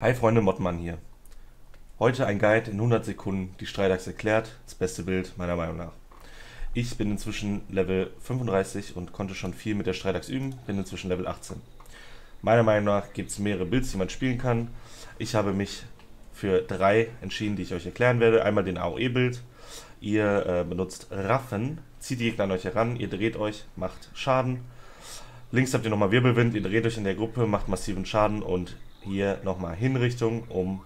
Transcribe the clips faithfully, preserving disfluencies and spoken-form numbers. Hi Freunde, Mottmann hier. Heute ein Guide in hundert Sekunden, die Streitaxt erklärt, das beste Bild meiner Meinung nach. Ich bin inzwischen Level fünfunddreißig und konnte schon viel mit der Streitaxt üben, bin inzwischen Level achtzehn. Meiner Meinung nach gibt es mehrere Builds, die man spielen kann. Ich habe mich für drei entschieden, die ich euch erklären werde. Einmal den A O E-Build. Ihr äh, benutzt Raffen, zieht die Gegner an euch heran, ihr dreht euch, macht Schaden. Links habt ihr nochmal Wirbelwind, ihr dreht euch in der Gruppe, macht massiven Schaden und hier nochmal Hinrichtung, um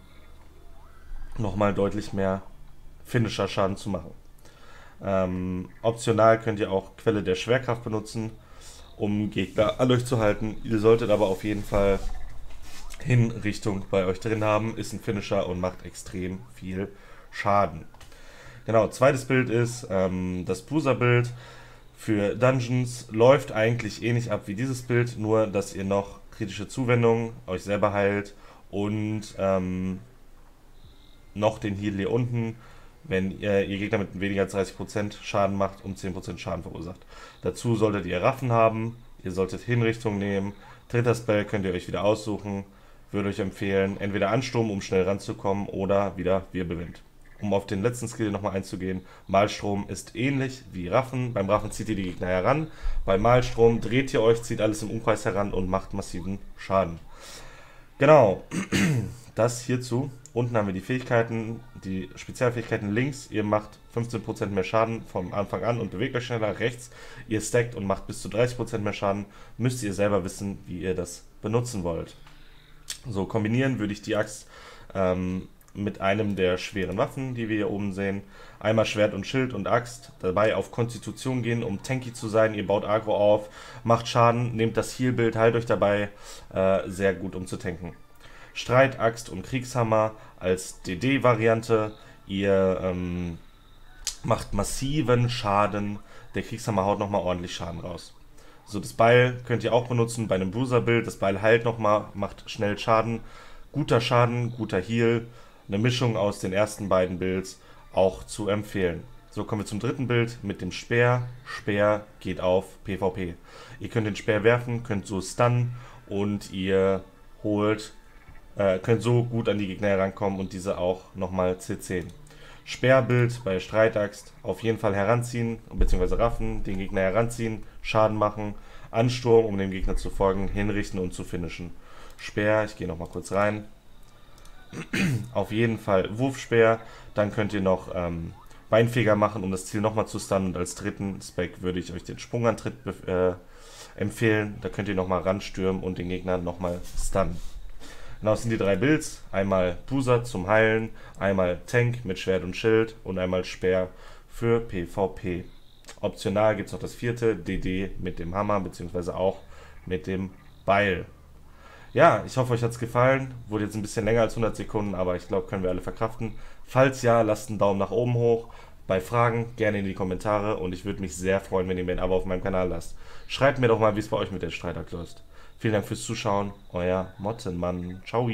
nochmal deutlich mehr Finisher-Schaden zu machen. Ähm, optional könnt ihr auch Quelle der Schwerkraft benutzen, um Gegner an euch zu halten. Ihr solltet aber auf jeden Fall Hinrichtung bei euch drin haben, ist ein Finisher und macht extrem viel Schaden. Genau, zweites Bild ist ähm, das Bruiser-Bild. Für Dungeons läuft eigentlich ähnlich ab wie dieses Bild, nur dass ihr noch kritische Zuwendungen euch selber heilt und ähm, noch den Heal hier unten, wenn äh, ihr Gegner mit weniger als dreißig Prozent Schaden macht, um zehn Prozent Schaden verursacht. Dazu solltet ihr Raffen haben, ihr solltet Hinrichtung nehmen, dritter Spell könnt ihr euch wieder aussuchen, würde euch empfehlen, entweder Ansturm, um schnell ranzukommen, oder wieder Wirbelwind. Um auf den letzten Skill nochmal einzugehen, Malstrom ist ähnlich wie Raffen. Beim Raffen zieht ihr die Gegner heran, beim Malstrom dreht ihr euch, zieht alles im Umkreis heran und macht massiven Schaden. Genau, das hierzu. Unten haben wir die Fähigkeiten, die Spezialfähigkeiten links. Ihr macht fünfzehn Prozent mehr Schaden vom Anfang an und bewegt euch schneller. Rechts, ihr stackt und macht bis zu dreißig Prozent mehr Schaden. Müsst ihr selber wissen, wie ihr das benutzen wollt. So, kombinieren würde ich die Axt ähm, mit einem der schweren Waffen, die wir hier oben sehen. Einmal Schwert und Schild und Axt, dabei auf Konstitution gehen, um tanky zu sein. Ihr baut Aggro auf, macht Schaden, nehmt das Heal-Bild, heilt euch dabei, äh, sehr gut um zu tanken. Streitaxt und Kriegshammer als D D-Variante. Ihr ähm, macht massiven Schaden, der Kriegshammer haut nochmal ordentlich Schaden raus. So, das Beil könnt ihr auch benutzen bei einem Bruiser-Bild. Das Beil heilt nochmal, macht schnell Schaden. Guter Schaden, guter Heal. Eine Mischung aus den ersten beiden Builds auch zu empfehlen. So, kommen wir zum dritten Bild mit dem Speer. Speer geht auf PvP. Ihr könnt den Speer werfen, könnt so stunnen und ihr holt, äh, könnt so gut an die Gegner herankommen und diese auch nochmal C C. Speerbild bei Streitaxt auf jeden Fall heranziehen, bzw. raffen, den Gegner heranziehen, Schaden machen, Ansturm, um dem Gegner zu folgen, hinrichten und zu finishen. Speer, ich gehe nochmal kurz rein. Auf jeden Fall Wurfspeer, dann könnt ihr noch ähm, Beinfeger machen, um das Ziel nochmal zu stunnen, und als dritten Spec würde ich euch den Sprungantritt äh, empfehlen, da könnt ihr nochmal ranstürmen und den Gegner nochmal stunnen. Genau, das sind die drei Builds, einmal Bruiser zum Heilen, einmal Tank mit Schwert und Schild und einmal Speer für PvP. Optional gibt es noch das vierte, D D mit dem Hammer beziehungsweise auch mit dem Beil. Ja, ich hoffe, euch hat es gefallen. Wurde jetzt ein bisschen länger als hundert Sekunden, aber ich glaube, können wir alle verkraften. Falls ja, lasst einen Daumen nach oben hoch. Bei Fragen gerne in die Kommentare und ich würde mich sehr freuen, wenn ihr mir ein Abo auf meinem Kanal lasst. Schreibt mir doch mal, wie es bei euch mit der Streitaxt läuft. Vielen Dank fürs Zuschauen. Euer Mottmann. Ciao.